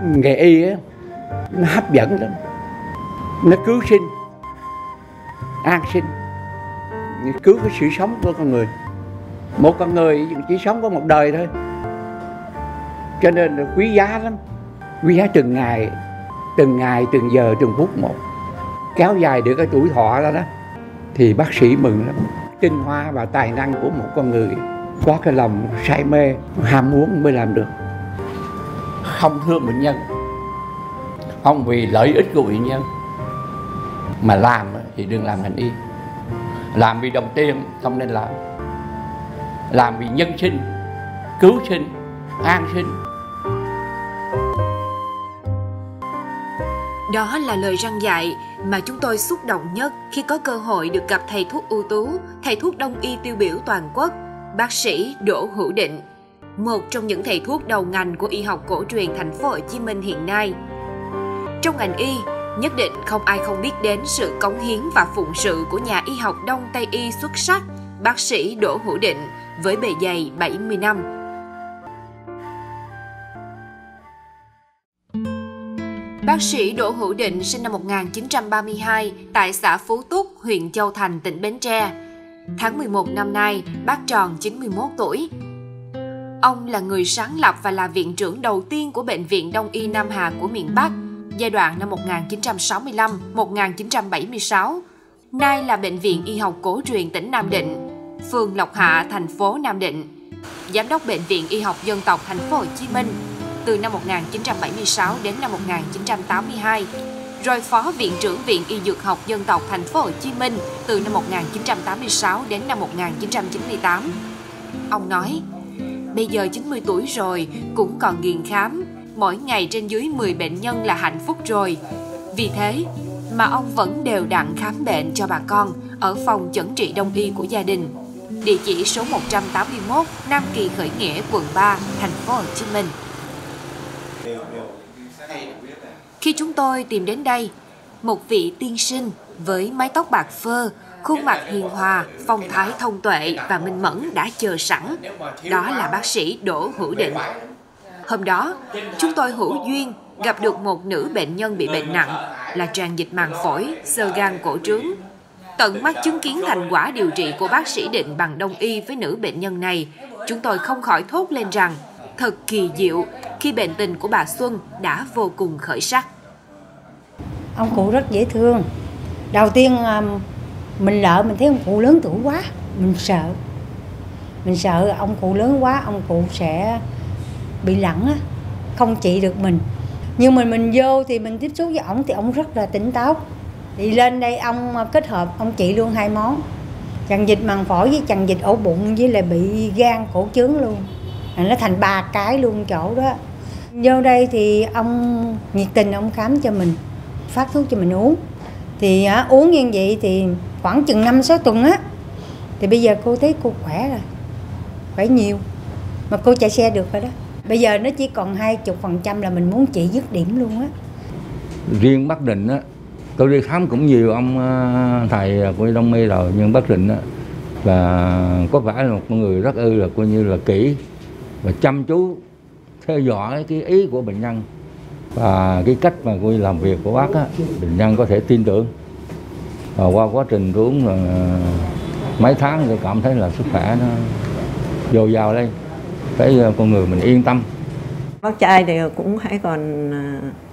Nghề y ấy, nó hấp dẫn lắm, nó cứu sinh, an sinh, cứu cái sự sống của con người. Một con người chỉ sống có một đời thôi, cho nên là quý giá lắm, quý giá từng ngày, từng giờ, từng phút một. Kéo dài được cái tuổi thọ đó thì bác sĩ mừng lắm. Tinh hoa và tài năng của một con người có cái lòng say mê, ham muốn mới làm được. Không thương bệnh nhân, không vì lợi ích của bệnh nhân mà làm thì đừng làm ngành y. Làm vì đồng tiền không nên làm. Làm vì nhân sinh, cứu sinh, an sinh. Đó là lời răn dạy mà chúng tôi xúc động nhất khi có cơ hội được gặp thầy thuốc ưu tú, thầy thuốc đông y tiêu biểu toàn quốc, bác sĩ Đỗ Hữu Định, một trong những thầy thuốc đầu ngành của y học cổ truyền thành phố Hồ Chí Minh hiện nay. Trong ngành y, nhất định không ai không biết đến sự cống hiến và phụng sự của nhà y học Đông Tây y xuất sắc, bác sĩ Đỗ Hữu Định với bề dày 70 năm. Bác sĩ Đỗ Hữu Định sinh năm 1932 tại xã Phú Túc, huyện Châu Thành, tỉnh Bến Tre. Tháng 11 năm nay, bác tròn 91 tuổi. Ông là người sáng lập và là viện trưởng đầu tiên của Bệnh viện Đông Y Nam Hà của miền Bắc, giai đoạn năm 1965-1976. Nay là Bệnh viện Y học Cổ truyền tỉnh Nam Định, phường Lộc Hạ, thành phố Nam Định. Giám đốc Bệnh viện Y học Dân tộc thành phố Hồ Chí Minh từ năm 1976 đến năm 1982, rồi phó viện trưởng Viện Y dược học Dân tộc thành phố Hồ Chí Minh từ năm 1986 đến năm 1998. Ông nói: "Bây giờ 90 tuổi rồi cũng còn ghiền khám, mỗi ngày trên dưới 10 bệnh nhân là hạnh phúc rồi. Vì thế mà ông vẫn đều đặn khám bệnh cho bà con ở phòng chẩn trị đông y của gia đình." Địa chỉ số 181 Nam Kỳ Khởi Nghĩa, quận 3, thành phố Hồ Chí Minh. Khi chúng tôi tìm đến đây, một vị tiên sinh với mái tóc bạc phơ, khuôn mặt hiền hòa, phong thái thông tuệ và minh mẫn đã chờ sẵn. Đó là bác sĩ Đỗ Hữu Định. Hôm đó, chúng tôi hữu duyên gặp được một nữ bệnh nhân bị bệnh nặng là tràn dịch màng phổi, xơ gan cổ trướng. Tận mắt chứng kiến thành quả điều trị của bác sĩ Định bằng đông y với nữ bệnh nhân này, chúng tôi không khỏi thốt lên rằng thật kỳ diệu khi bệnh tình của bà Xuân đã vô cùng khởi sắc. Ông cụ rất dễ thương. Đầu tiên mình thấy ông cụ lớn tuổi quá, mình sợ. Mình sợ ông cụ lớn quá, ông cụ sẽ bị lẳng, không trị được mình. Nhưng mình vô thì mình tiếp xúc với ổng thì ổng rất là tỉnh táo. Thì lên đây ông kết hợp, ông trị luôn hai món. Tràn dịch màng phổi với tràn dịch ổ bụng với lại bị gan cổ trướng luôn. Nó thành ba cái luôn chỗ đó. Vô đây thì ông nhiệt tình, ông khám cho mình, phát thuốc cho mình uống. Thì uống như vậy thì khoảng chừng 5-6 tuần á. Thì bây giờ cô thấy cô khỏe rồi, khỏe nhiều. Mà cô chạy xe được rồi đó. Bây giờ nó chỉ còn 20% là mình muốn trị dứt điểm luôn á. Riêng bác Định á, tôi đi khám cũng nhiều ông thầy của đông y rồi, nhưng bác Định á là có vẻ là một người rất ư là coi như là kỹ và chăm chú theo dõi cái ý của bệnh nhân, và cái cách mà coi làm việc của bác á, bệnh nhân có thể tin tưởng. Và qua quá trình uống mấy tháng tôi cảm thấy là sức khỏe nó dồi dào lên. Thấy con người mình yên tâm. Bác trai thì cũng hãy còn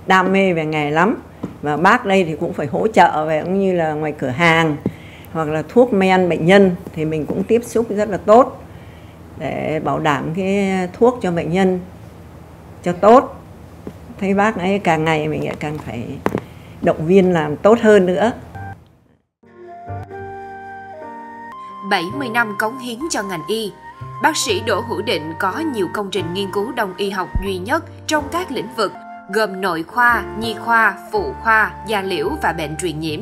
đam mê về nghề lắm. Và bác đây thì cũng phải hỗ trợ về cũng như là ngoài cửa hàng hoặc là thuốc men bệnh nhân thì mình cũng tiếp xúc rất là tốt để bảo đảm cái thuốc cho bệnh nhân cho tốt. Thấy bác ấy càng ngày mình lại càng phải động viên làm tốt hơn nữa. 70 năm cống hiến cho ngành y, bác sĩ Đỗ Hữu Định có nhiều công trình nghiên cứu đông y học duy nhất trong các lĩnh vực gồm nội khoa, nhi khoa, phụ khoa, da liễu và bệnh truyền nhiễm.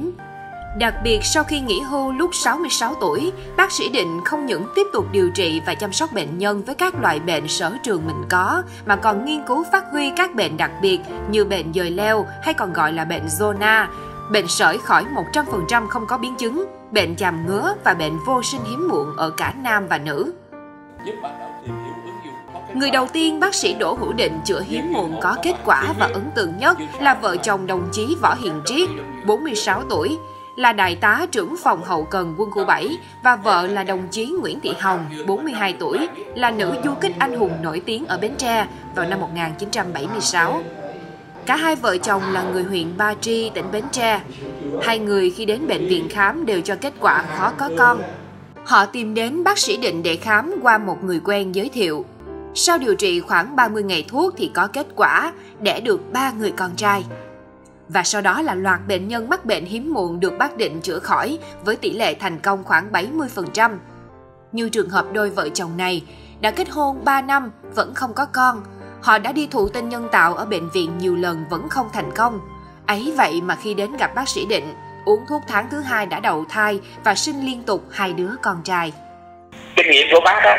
Đặc biệt sau khi nghỉ hưu lúc 66 tuổi, bác sĩ Định không những tiếp tục điều trị và chăm sóc bệnh nhân với các loại bệnh sở trường mình có, mà còn nghiên cứu phát huy các bệnh đặc biệt như bệnh dời leo hay còn gọi là bệnh zona, bệnh sởi khỏi 100% không có biến chứng, bệnh chàm ngứa và bệnh vô sinh hiếm muộn ở cả nam và nữ. Người đầu tiên bác sĩ Đỗ Hữu Định chữa hiếm muộn có kết quả và ấn tượng nhất là vợ chồng đồng chí Võ Hiền Triết, 46 tuổi, là đại tá trưởng phòng hậu cần quân khu 7 và vợ là đồng chí Nguyễn Thị Hồng, 42 tuổi, là nữ du kích anh hùng nổi tiếng ở Bến Tre vào năm 1976. Cả hai vợ chồng là người huyện Ba Tri, tỉnh Bến Tre. Hai người khi đến bệnh viện khám đều cho kết quả khó có con. Họ tìm đến bác sĩ Định để khám qua một người quen giới thiệu. Sau điều trị khoảng 30 ngày thuốc thì có kết quả, đẻ được 3 người con trai. Và sau đó là loạt bệnh nhân mắc bệnh hiếm muộn được bác Định chữa khỏi với tỷ lệ thành công khoảng 70%. Như trường hợp đôi vợ chồng này, đã kết hôn 3 năm vẫn không có con. Họ đã đi thụ tinh nhân tạo ở bệnh viện nhiều lần vẫn không thành công. Ấy vậy mà khi đến gặp bác sĩ Định, uống thuốc tháng thứ 2 đã đậu thai và sinh liên tục 2 đứa con trai. Kinh nghiệm của bác đó,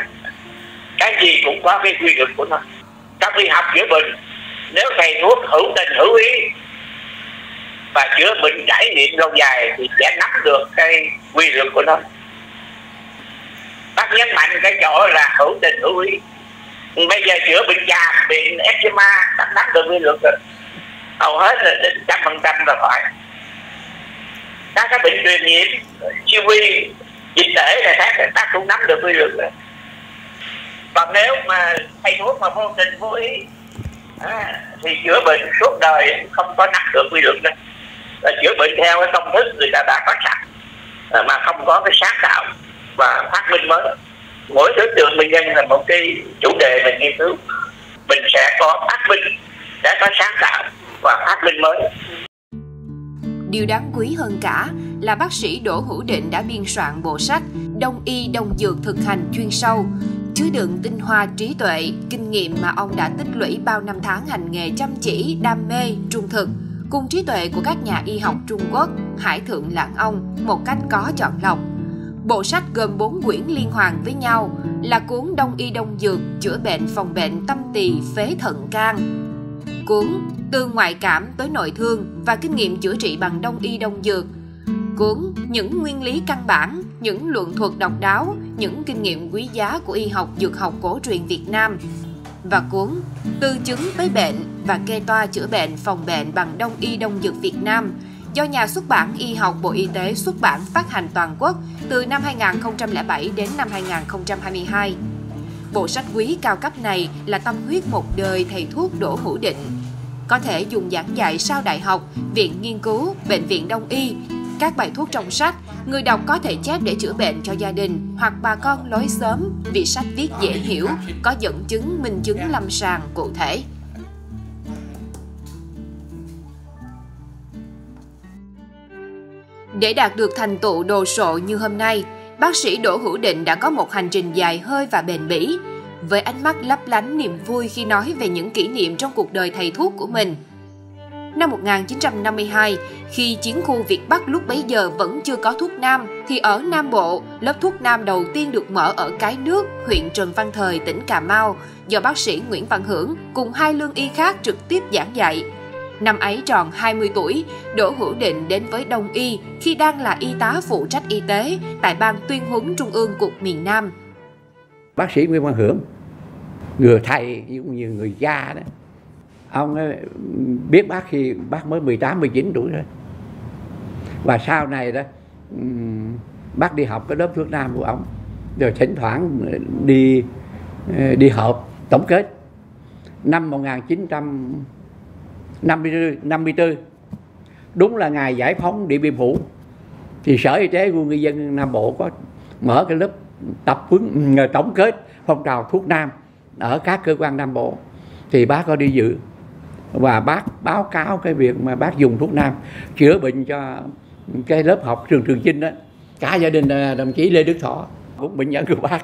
cái gì cũng có cái quy luật của nó. Các y học chữa bệnh, nếu thầy thuốc hữu tình hữu ý và chữa bệnh trải nghiệm lâu dài thì sẽ nắm được cái quy luật của nó. Bác nhấn mạnh cái chỗ là hữu tình hữu ý. Bây giờ chữa bệnh tràm, bệnh eczema, bác nắm được quy luật rồi. Hầu hết là 100% là khỏi. Các cái bệnh truyền nhiễm, siêu vi, dịch tễ này khác, bác cũng nắm được quy luật rồi. Còn nếu mà thầy thuốc mà vô tình vô ý thì chữa bệnh suốt đời không có nắm được quy luật đó. Và chữa bệnh theo cái công thức người ta đã có sẵn mà không có cái sáng tạo và phát minh mới. Mỗi đối tượng bệnh nhân là một cái chủ đề mình nghiên cứu. Mình sẽ có phát minh, sẽ có sáng tạo và phát minh mới. Điều đáng quý hơn cả là bác sĩ Đỗ Hữu Định đã biên soạn bộ sách Đông Y Đông Dược Thực Hành chuyên sâu, chứa đựng tinh hoa trí tuệ, kinh nghiệm mà ông đã tích lũy bao năm tháng hành nghề chăm chỉ, đam mê, trung thực, cùng trí tuệ của các nhà y học Trung Quốc, Hải Thượng Lãng Ông một cách có chọn lọc. Bộ sách gồm 4 quyển liên hoàn với nhau là cuốn Đông Y Đông Dược Chữa Bệnh Phòng Bệnh Tâm tỳ Phế Thận can, cuốn Từ Ngoại Cảm Tới Nội Thương và Kinh nghiệm Chữa Trị Bằng Đông Y Đông Dược, cuốn Những Nguyên Lý Căn Bản, Những Luận Thuật Độc Đáo, Những Kinh nghiệm Quý Giá Của Y học Dược học Cổ truyền Việt Nam và cuốn Từ Chứng Tới Bệnh và Kê Toa Chữa Bệnh Phòng Bệnh Bằng Đông Y Đông Dược Việt Nam do nhà xuất bản Y học Bộ Y tế xuất bản phát hành toàn quốc từ năm 2007 đến năm 2022. Bộ sách quý cao cấp này là tâm huyết một đời thầy thuốc Đỗ Hữu Định. Có thể dùng giảng dạy sau đại học, viện nghiên cứu, bệnh viện Đông Y. Các bài thuốc trong sách, người đọc có thể chép để chữa bệnh cho gia đình hoặc bà con lối xóm vì sách viết dễ hiểu, có dẫn chứng, minh chứng lâm sàng cụ thể. Để đạt được thành tựu đồ sộ như hôm nay, bác sĩ Đỗ Hữu Định đã có một hành trình dài hơi và bền bỉ, với ánh mắt lấp lánh niềm vui khi nói về những kỷ niệm trong cuộc đời thầy thuốc của mình. Năm 1952, khi chiến khu Việt Bắc lúc bấy giờ vẫn chưa có thuốc nam, thì ở Nam Bộ, lớp thuốc nam đầu tiên được mở ở Cái Nước, huyện Trần Văn Thời, tỉnh Cà Mau, do bác sĩ Nguyễn Văn Hưởng cùng 2 lương y khác trực tiếp giảng dạy. Năm ấy tròn 20 tuổi, Đỗ Hữu Định đến với Đông Y khi đang là y tá phụ trách y tế tại Ban Tuyên huấn Trung ương Cục miền Nam. Bác sĩ Nguyễn Văn Hưởng, người thầy cũng như người cha đó, ông biết bác khi bác mới 18-19 tuổi thôi. Và sau này đó, bác đi học cái lớp thuốc nam của ông, rồi thỉnh thoảng đi họp tổng kết. Năm 1954, đúng là ngày giải phóng Điện Biên Phủ, thì Sở Y tế quân ngư dân Nam Bộ có mở cái lớp tập huấn tổng kết phong trào thuốc nam ở các cơ quan Nam Bộ. Thì bác có đi dự và bác báo cáo cái việc mà bác dùng thuốc nam chữa bệnh cho cái lớp học trường Trường Chinh đó. Cả gia đình đồng chí Lê Đức Thọ cũng bệnh nhân của bác.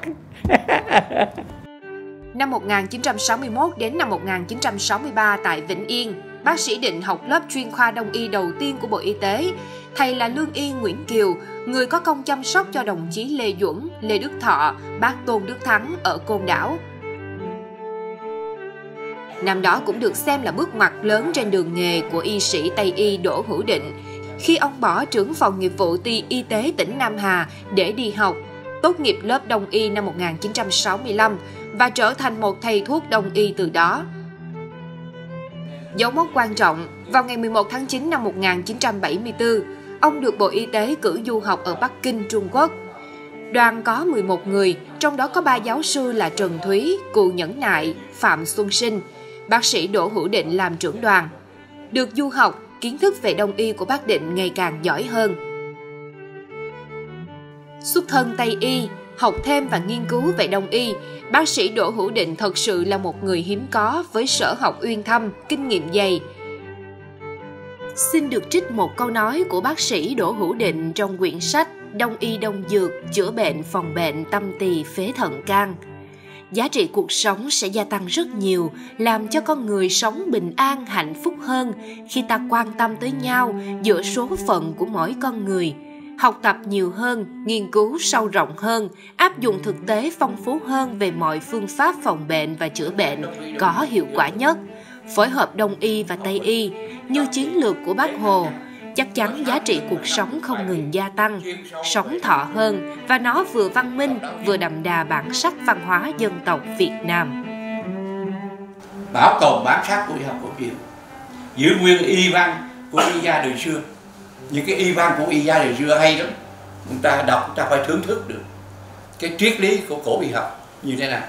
Năm 1961 đến năm 1963 tại Vĩnh Yên, bác sĩ Định học lớp chuyên khoa Đông Y đầu tiên của Bộ Y tế. Thầy là Lương Y Nguyễn Kiều, người có công chăm sóc cho đồng chí Lê Duẩn, Lê Đức Thọ, bác Tôn Đức Thắng ở Côn Đảo. Năm đó cũng được xem là bước ngoặt lớn trên đường nghề của y sĩ Tây Y Đỗ Hữu Định, khi ông bỏ trưởng phòng nghiệp vụ Y tế tỉnh Nam Hà để đi học, tốt nghiệp lớp Đông Y năm 1965 và trở thành một thầy thuốc Đông y từ đó. Dấu mốc quan trọng, vào ngày 11 tháng 9 năm 1974, ông được Bộ Y tế cử du học ở Bắc Kinh, Trung Quốc. Đoàn có 11 người, trong đó có 3 giáo sư là Trần Thúy, Cù Nhẫn Nại, Phạm Xuân Sinh, bác sĩ Đỗ Hữu Định làm trưởng đoàn. Được du học, kiến thức về Đông y của bác Định ngày càng giỏi hơn. Xuất thân Tây y, học thêm và nghiên cứu về Đông y, bác sĩ Đỗ Hữu Định thật sự là một người hiếm có với sở học uyên thâm, kinh nghiệm dày. Xin được trích một câu nói của bác sĩ Đỗ Hữu Định trong quyển sách Đông y Đông dược chữa bệnh phòng bệnh tâm tỳ phế thận can. Giá trị cuộc sống sẽ gia tăng rất nhiều, làm cho con người sống bình an, hạnh phúc hơn khi ta quan tâm tới nhau giữa số phận của mỗi con người. Học tập nhiều hơn, nghiên cứu sâu rộng hơn, áp dụng thực tế phong phú hơn về mọi phương pháp phòng bệnh và chữa bệnh có hiệu quả nhất. Phối hợp Đông y và Tây y như chiến lược của Bác Hồ, chắc chắn giá trị cuộc sống không ngừng gia tăng, sống thọ hơn và nó vừa văn minh vừa đậm đà bản sắc văn hóa dân tộc Việt Nam. Bảo tồn bản sắc của y học cổ truyền, giữ nguyên y văn của y gia đời xưa. Những cái y văn của y gia đời xưa hay lắm, chúng ta đọc, chúng ta phải thưởng thức được cái triết lý của cổ y học như thế nào.